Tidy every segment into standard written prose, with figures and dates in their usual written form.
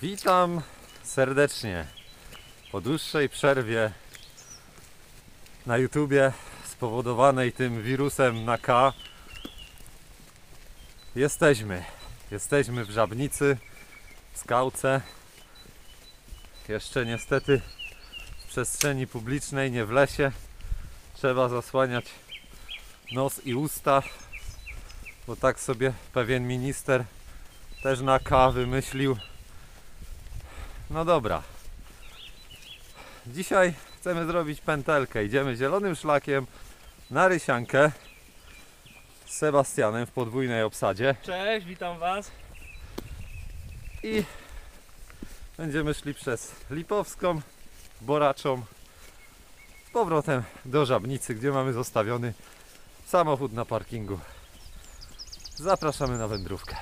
Witam serdecznie po dłuższej przerwie na YouTubie spowodowanej tym wirusem na K. Jesteśmy w Żabnicy, w skałce. Jeszcze niestety w przestrzeni publicznej, nie w lesie. Trzeba zasłaniać nos i usta, bo tak sobie pewien minister też na K wymyślił. No dobra, dzisiaj chcemy zrobić pętelkę. Idziemy zielonym szlakiem na Rysiankę z Sebastianem w podwójnej obsadzie. Cześć, witam Was. I będziemy szli przez Lipowską, Boraczą, z powrotem do Żabnicy, gdzie mamy zostawiony samochód na parkingu. Zapraszamy na wędrówkę.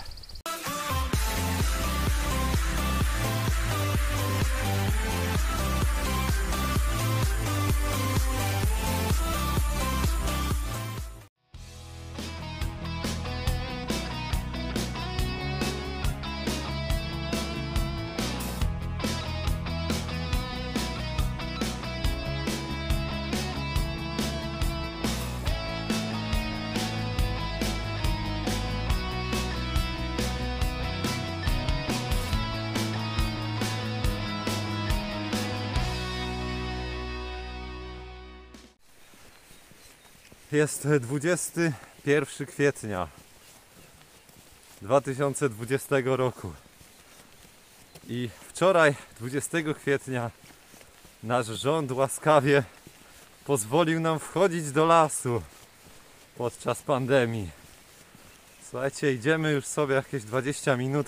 Jest 21 kwietnia 2020 roku i wczoraj, 20 kwietnia, nasz rząd łaskawie pozwolił nam wchodzić do lasu podczas pandemii. Słuchajcie, idziemy już sobie jakieś 20 minut.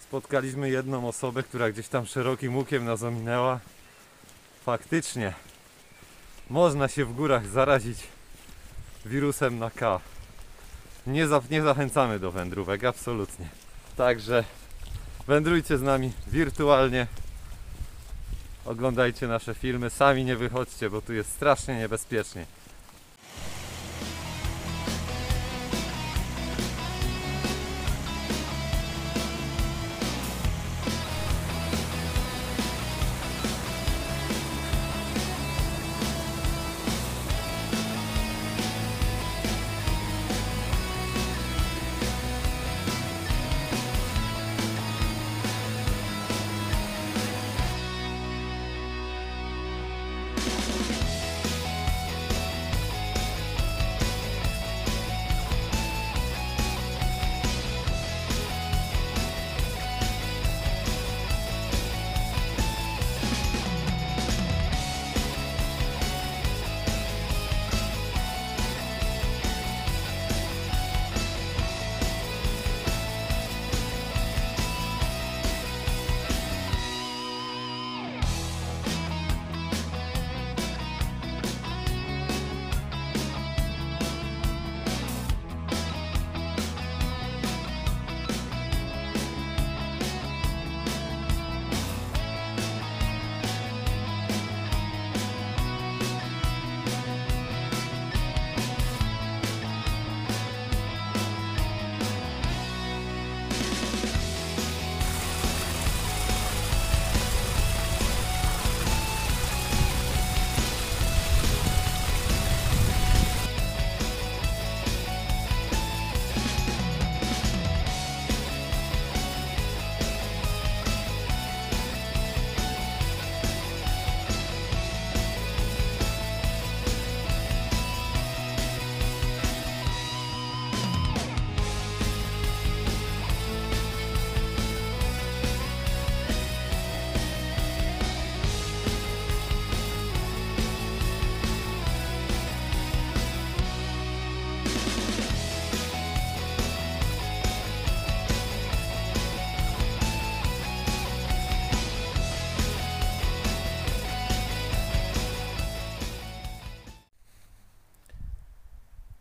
Spotkaliśmy jedną osobę, która gdzieś tam szerokim łukiem nas ominęła. Faktycznie można się w górach zarazić wirusem na K. Nie zachęcamy do wędrówek, absolutnie. Także wędrujcie z nami wirtualnie. Oglądajcie nasze filmy, sami nie wychodźcie, bo tu jest strasznie niebezpiecznie.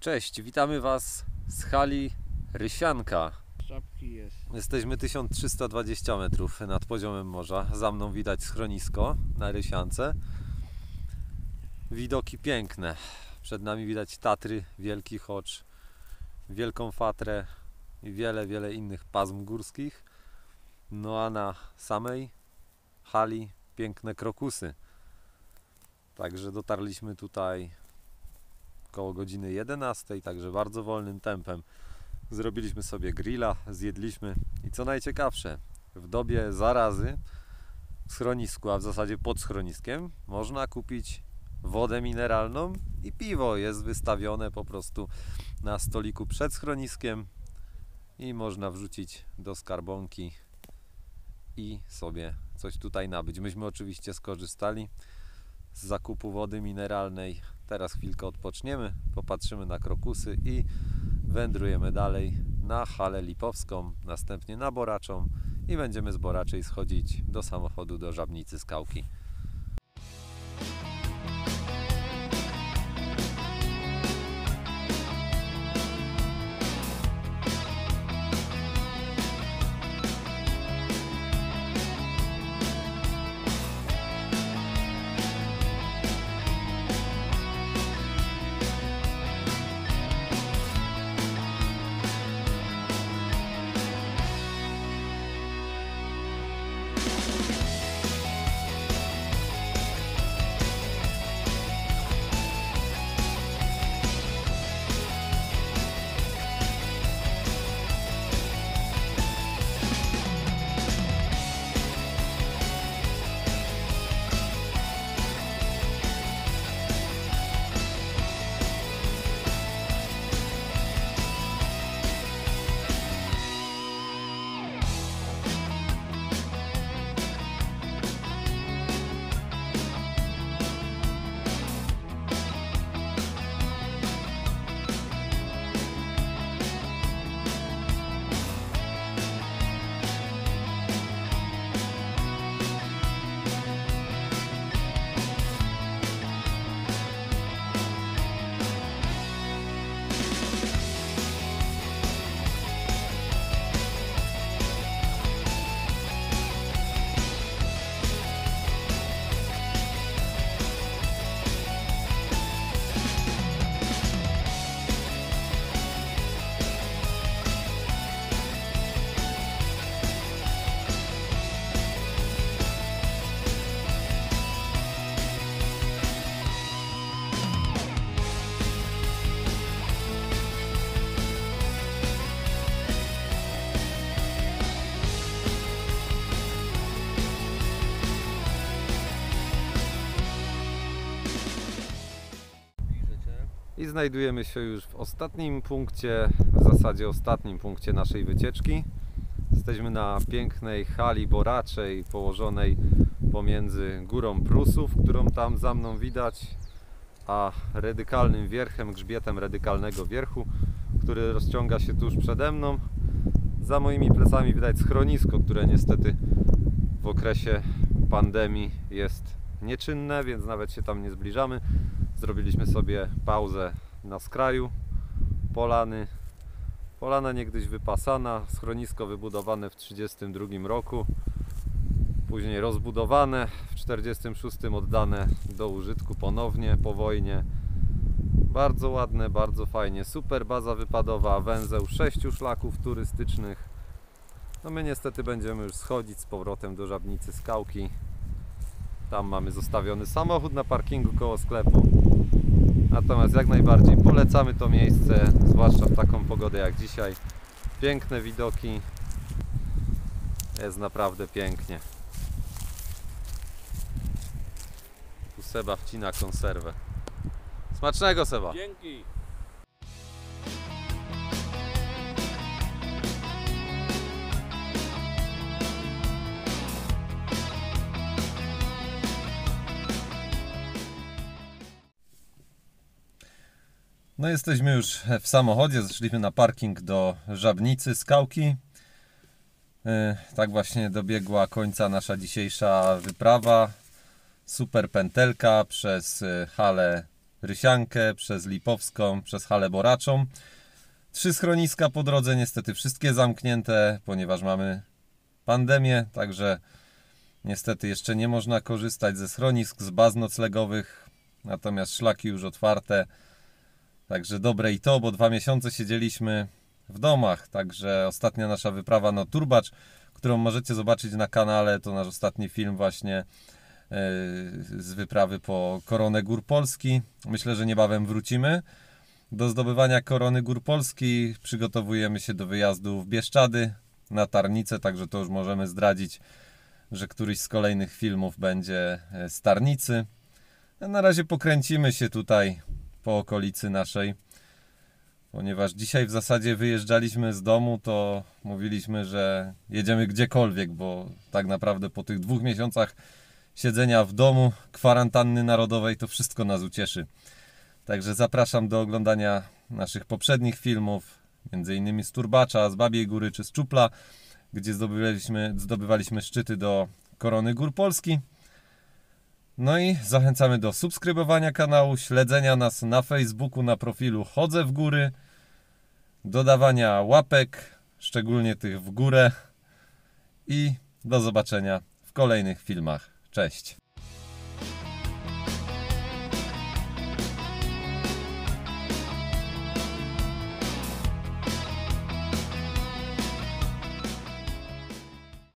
Cześć, witamy Was z hali Rysianka. Jesteśmy 1320 metrów nad poziomem morza. Za mną widać schronisko na Rysiance. Widoki piękne. Przed nami widać Tatry, Wielki Chocz, Wielką Fatrę i wiele innych pasm górskich. No a na samej hali piękne krokusy. Także dotarliśmy tutaj koło godziny 11, także bardzo wolnym tempem. Zrobiliśmy sobie grilla, zjedliśmy i co najciekawsze, w dobie zarazy w schronisku, a w zasadzie pod schroniskiem, można kupić wodę mineralną i piwo jest wystawione po prostu na stoliku przed schroniskiem i można wrzucić do skarbonki i sobie coś tutaj nabyć. Myśmy oczywiście skorzystali z zakupu wody mineralnej. Teraz chwilkę odpoczniemy, popatrzymy na krokusy i wędrujemy dalej na Halę Lipowską, następnie na Boraczą i będziemy z Boraczej schodzić do samochodu do Żabnicy Skałki. I znajdujemy się już w ostatnim punkcie, w zasadzie ostatnim punkcie naszej wycieczki. Jesteśmy na pięknej hali boraczej położonej pomiędzy Górą Prusów, którą tam za mną widać, a Radykalnym Wierchem, grzbietem Radykalnego Wierchu, który rozciąga się tuż przede mną. Za moimi plecami widać schronisko, które niestety w okresie pandemii jest nieczynne, więc nawet się tam nie zbliżamy. Zrobiliśmy sobie pauzę na skraju polany. Polana niegdyś wypasana, schronisko wybudowane w 1932 roku, później rozbudowane, w 1946 oddane do użytku ponownie po wojnie. Bardzo ładne, bardzo fajnie, super baza wypadowa, węzeł 6 szlaków turystycznych. No my niestety będziemy już schodzić z powrotem do Żabnicy Skałki. Tam mamy zostawiony samochód na parkingu koło sklepu. Natomiast jak najbardziej polecamy to miejsce, zwłaszcza w taką pogodę jak dzisiaj. Piękne widoki. Jest naprawdę pięknie. Tu Seba wcina konserwę. Smacznego, Seba! Dzięki! No jesteśmy już w samochodzie, zeszliśmy na parking do Żabnicy Skałki. Tak właśnie dobiegła końca nasza dzisiejsza wyprawa. Super pętelka przez Halę Rysiankę, przez Lipowską, przez Halę Boraczą. 3 schroniska po drodze, niestety wszystkie zamknięte, ponieważ mamy pandemię, także niestety jeszcze nie można korzystać ze schronisk, z baz noclegowych, natomiast szlaki już otwarte. Także dobre i to, bo 2 miesiące siedzieliśmy w domach. Także ostatnia nasza wyprawa na Turbacz, którą możecie zobaczyć na kanale. To nasz ostatni film właśnie z wyprawy po Koronę Gór Polski. Myślę, że niebawem wrócimy do zdobywania Korony Gór Polski. Przygotowujemy się do wyjazdu w Bieszczady na Tarnicę, także to już możemy zdradzić, że któryś z kolejnych filmów będzie z Tarnicy. A na razie pokręcimy się tutaj po okolicy naszej, ponieważ dzisiaj w zasadzie wyjeżdżaliśmy z domu, to mówiliśmy, że jedziemy gdziekolwiek, bo tak naprawdę po tych 2 miesiącach siedzenia w domu, kwarantanny narodowej, to wszystko nas ucieszy. Także zapraszam do oglądania naszych poprzednich filmów, między innymi z Turbacza, z Babiej Góry czy z Czupla, gdzie zdobywaliśmy szczyty do Korony Gór Polski. No i zachęcamy do subskrybowania kanału, śledzenia nas na Facebooku, na profilu Chodzę w Góry, dodawania łapek, szczególnie tych w górę, i do zobaczenia w kolejnych filmach. Cześć!